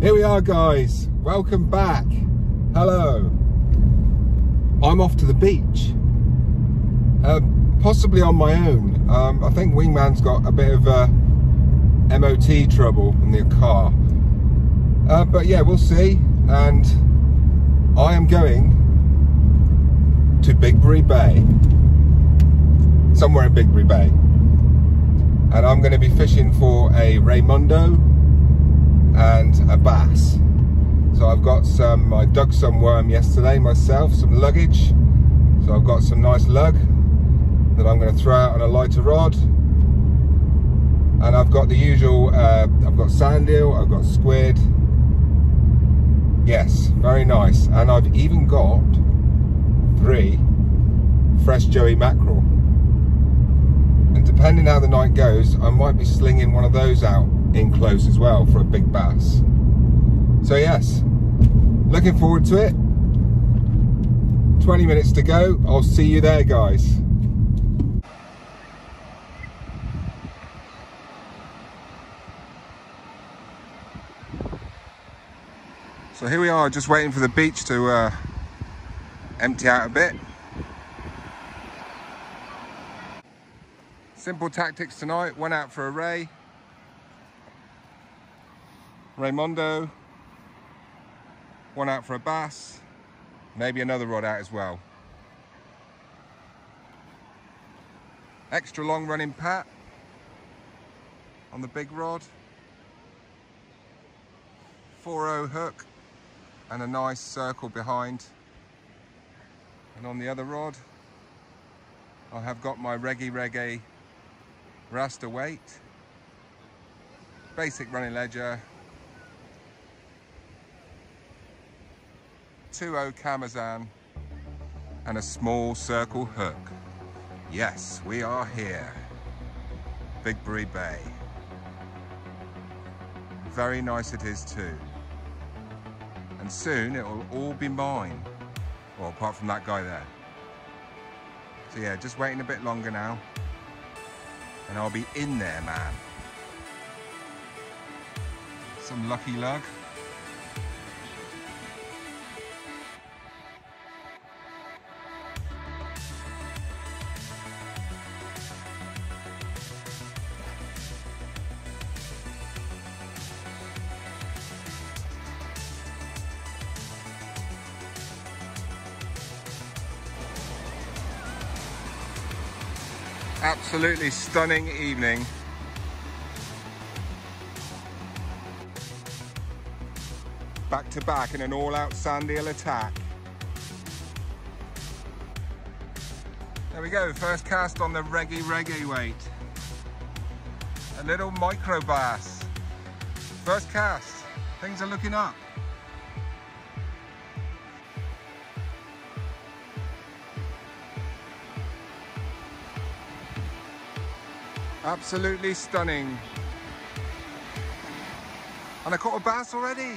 Here we are, guys. Welcome back. Hello. I'm off to the beach. Possibly on my own. I think Wingman's got a bit of MOT trouble in the car. But yeah, we'll see. And I am going to Bigbury Bay. Somewhere in Bigbury Bay. And I'm going to be fishing for a Raymondo and a bass. So I've got some, I dug some worm yesterday myself, some luggage. So I've got some nice lug that I'm going to throw out on a lighter rod. And I've got the usual, I've got sand eel, I've got squid. Yes, very nice. And I've even got 3 fresh Joey mackerel. And depending how the night goes, I might be slinging one of those out in close as well for a big bass. So yes, looking forward to it. 20 minutes to go. I'll see you there, guys. So here we are, just waiting for the beach to empty out a bit. Simple tactics tonight, went out for a ray, Raymondo, one out for a bass, maybe another rod out as well. Extra long running pat on the big rod, 4-0 hook and a nice circle behind. And on the other rod, I have got my Reggae Rasta weight, basic running ledger, 2-0 Camazan and a small circle hook. Yes, we are here, Bigbury Bay. Very nice it is too. And soon it will all be mine. Well, apart from that guy there. So yeah, just waiting a bit longer now. And I'll be in there, man. Some lucky lug. Absolutely stunning evening. Back to back in an all-out sand eel attack. There we go, first cast on the Reggae weight. A little micro bass. First cast, things are looking up. Absolutely stunning. And I caught a bass already.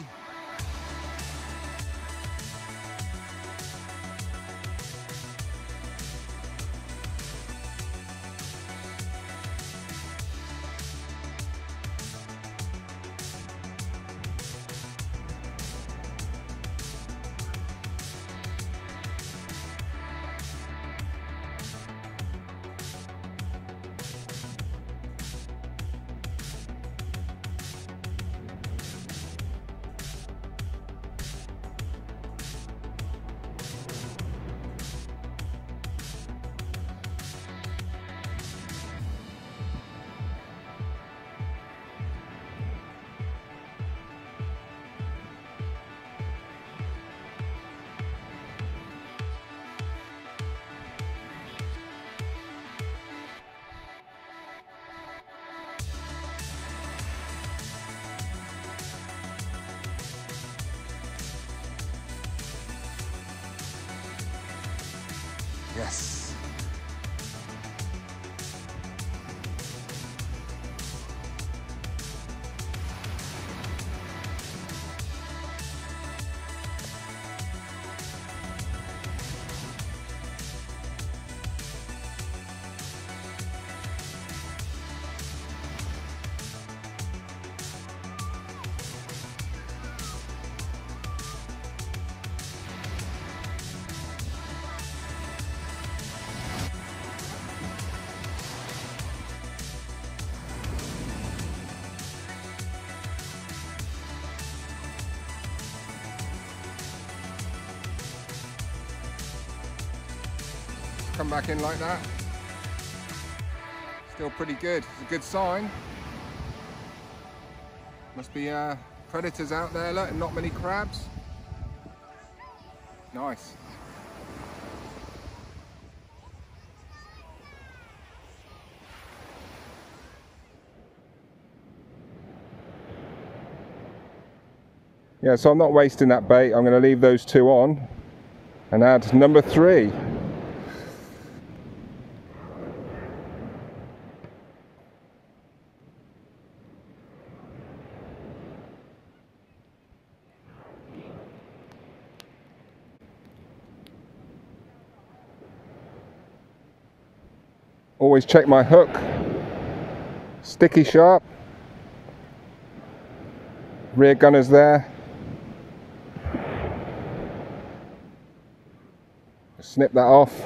come back in like that. Still pretty good. It's a good sign. Must be predators out there, look, and not many crabs. Nice. Yeah, so I'm not wasting that bait. I'm going to leave those two on and add number three. Always check my hook. Sticky sharp. Rear gunner's there. Snip that off.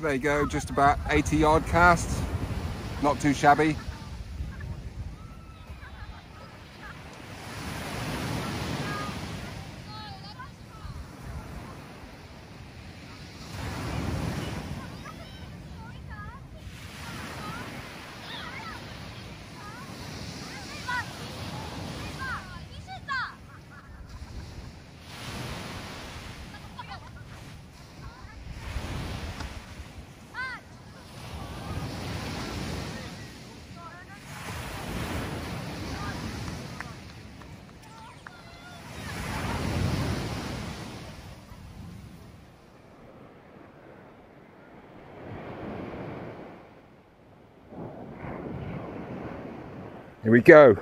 There you go, just about 80-yard cast, not too shabby. Here we go.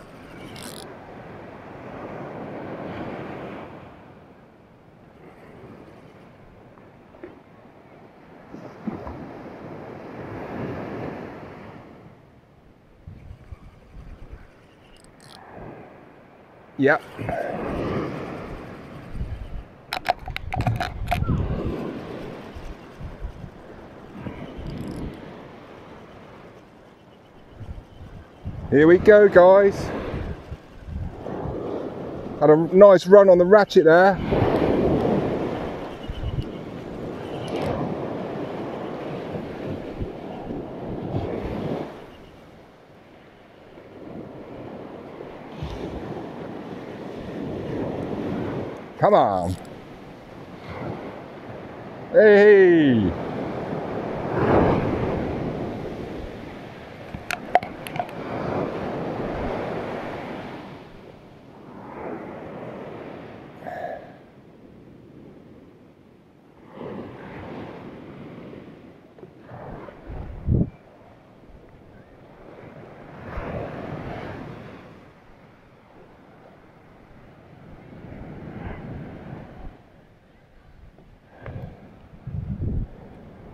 Yep. Here we go, guys. Had a nice run on the ratchet there. Come on. Hey.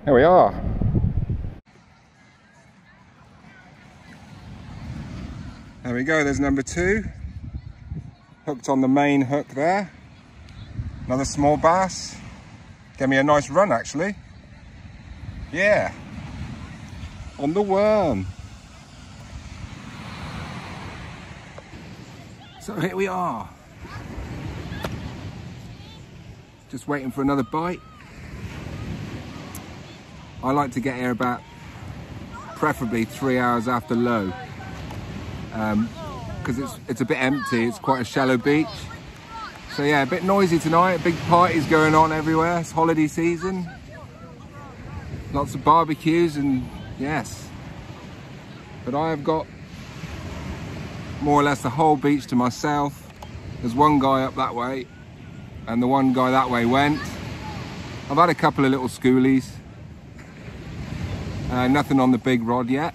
There we are. There we go, there's number two. Hooked on the main hook there. Another small bass. Gave me a nice run actually. Yeah. On the worm. So here we are. Just waiting for another bite. I like to get here about, preferably 3 hours after low, because it's a bit empty, it's quite a shallow beach. So yeah, a bit noisy tonight, big parties going on everywhere, it's holiday season. Lots of barbecues and yes. But I have got more or less the whole beach to myself. There's one guy up that way and the one guy that way went. I've had a couple of little schoolies. Nothing on the big rod yet.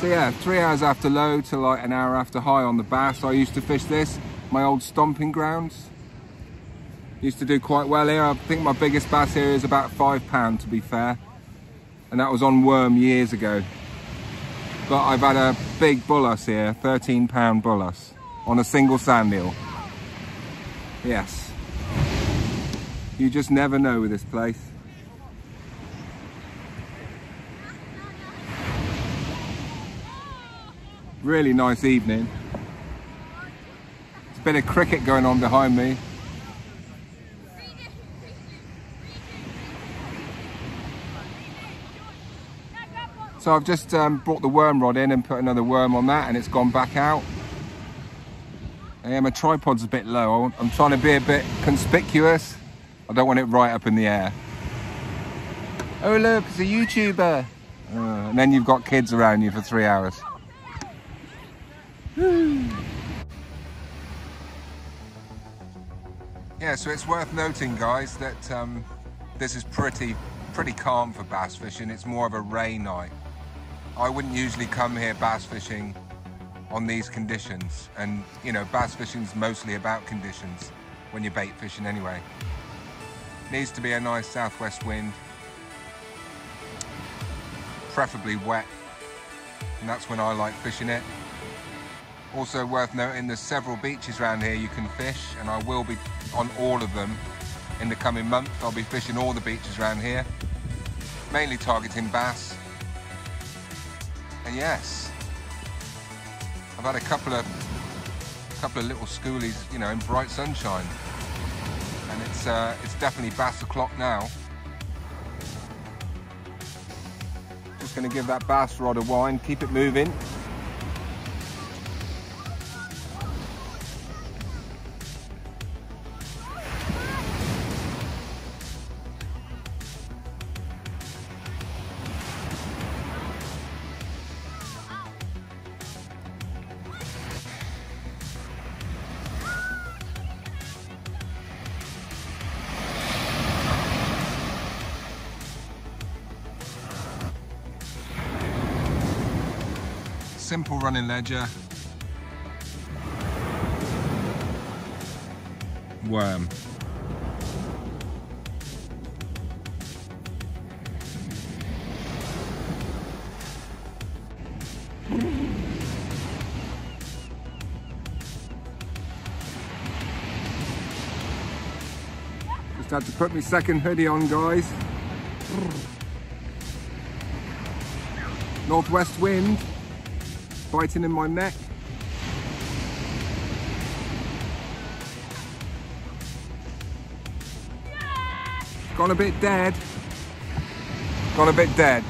So yeah, 3 hours after low to like an hour after high on the bass. I used to fish this, my old stomping grounds. Used to do quite well here. I think my biggest bass here is about £5 to be fair. And that was on worm years ago. But I've had a big bullass here, 13 pound bullass on a single sand eel. Yes. You just never know with this place. Really nice evening. There's a bit of cricket going on behind me. So I've just brought the worm rod in and put another worm on that, and it's gone back out. Yeah, my tripod's a bit low. I'm trying to be a bit conspicuous. I don't want it right up in the air. Oh look, it's a YouTuber. And then you've got kids around you for 3 hours. Yeah, so it's worth noting, guys, that this is pretty calm for bass fishing. It's more of a ray night. I wouldn't usually come here bass fishing on these conditions, and you know, bass fishing's mostly about conditions when you're bait fishing anyway. Needs to be a nice southwest wind, preferably wet, and that's when I like fishing it. Also worth noting, there's several beaches around here you can fish, and I will be on all of them in the coming month. I'll be fishing all the beaches around here, mainly targeting bass. And yes, I've had a couple of little schoolies, you know, in bright sunshine, and it's definitely bass o'clock now. Just going to give that bass rod a wind, keep it moving. Simple running ledger. Worm. Just had to put my second hoodie on, guys. Northwest wind. Biting in my neck. Gone a bit dead. Gone a bit dead.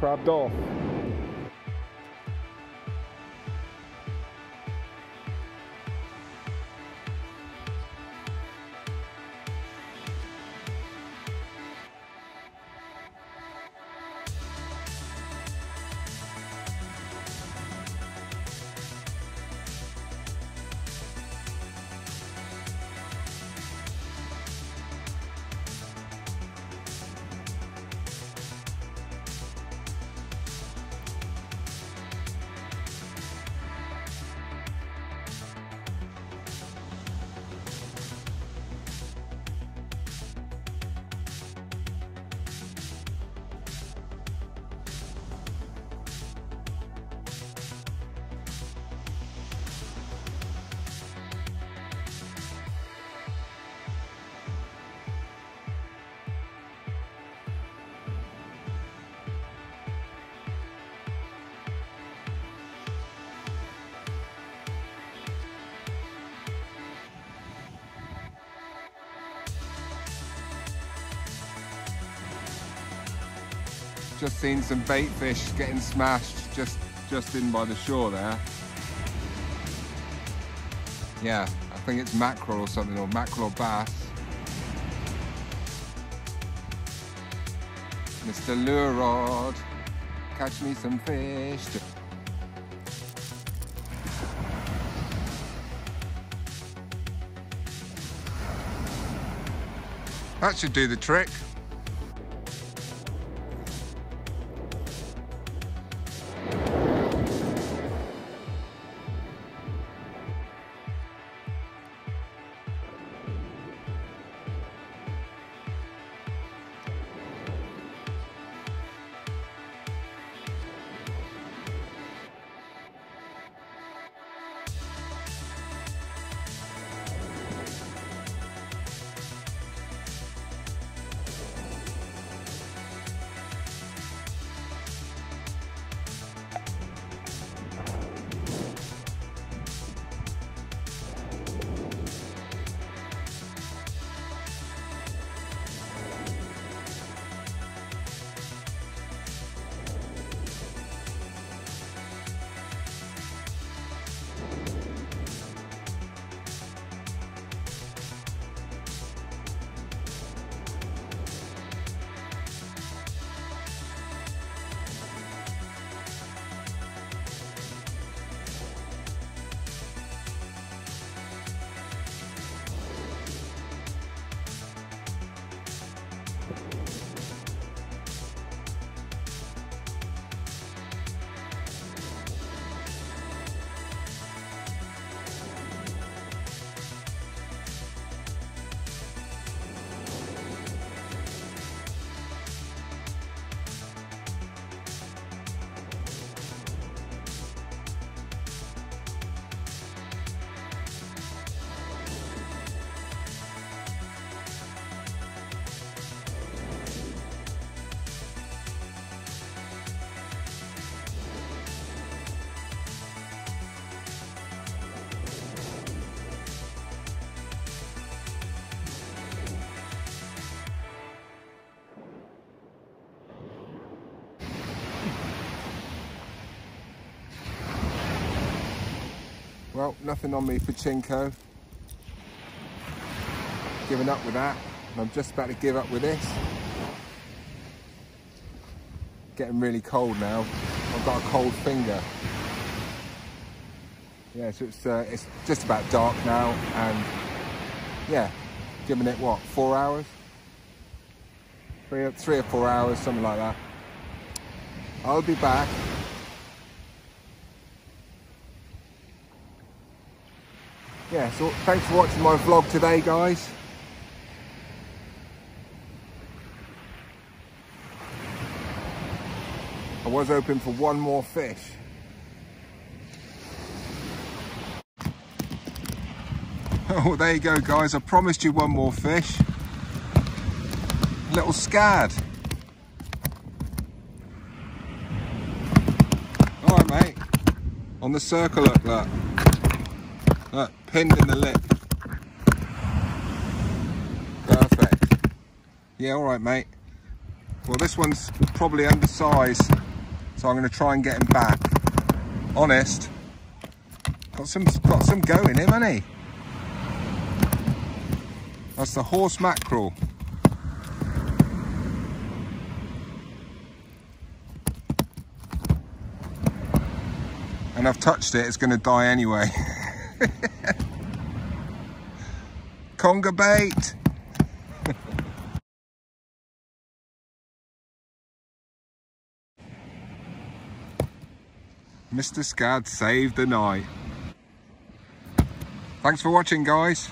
Crabbed off. just seen some bait fish getting smashed just in by the shore there. Yeah, I think it's mackerel or something, or mackerel or bass. Mr. Lure Rod, catch me some fish. That should do the trick. Well, nothing on me for Chinko. Giving up with that, and I'm just about to give up with this. Getting really cold now. I've got a cold finger. Yeah, so it's just about dark now, and yeah, giving it what, 4 hours? Three or four hours, something like that. I'll be back. Yeah, so thanks for watching my vlog today, guys. I was hoping for one more fish. Oh, there you go, guys. I promised you one more fish. Little scad. All right, mate. On the circle, look, look. Look, pinned in the lip. Perfect. Yeah, all right, mate. Well, this one's probably undersized, so I'm going to try and get him back. Honest. Got some go in him, hasn't he? That's the horse mackerel. And I've touched it, it's going to die anyway. Conger bait. Mr. Scad saved the night. Thanks for watching, guys.